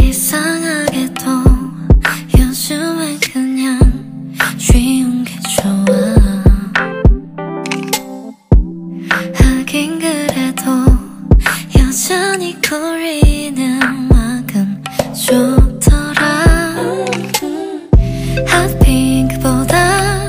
이상하게도 요즘엔 그냥 쉬운 게 좋아. 하긴 그래도 여전히 거리는 막은 좋더라. 핫핑크보다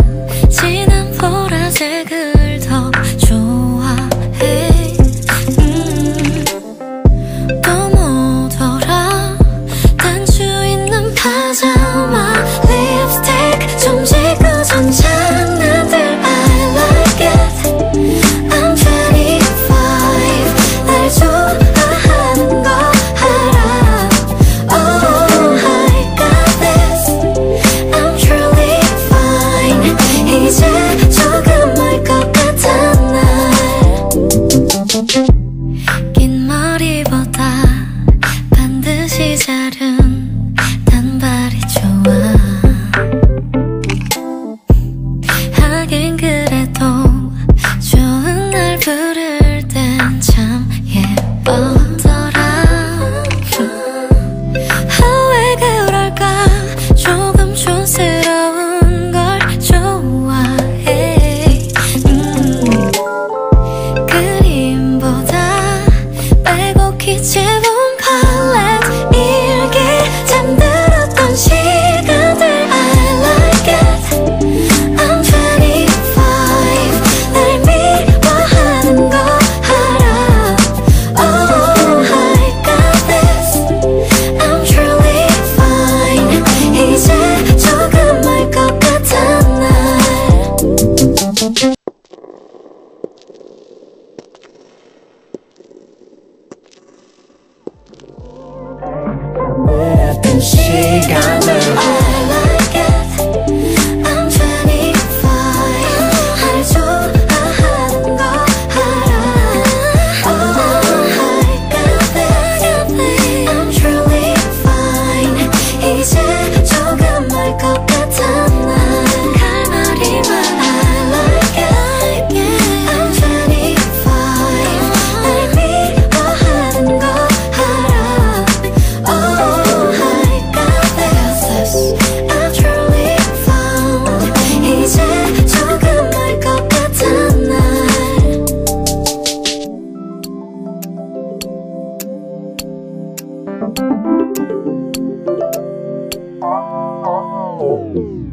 진한 보라색을 더 좋아해.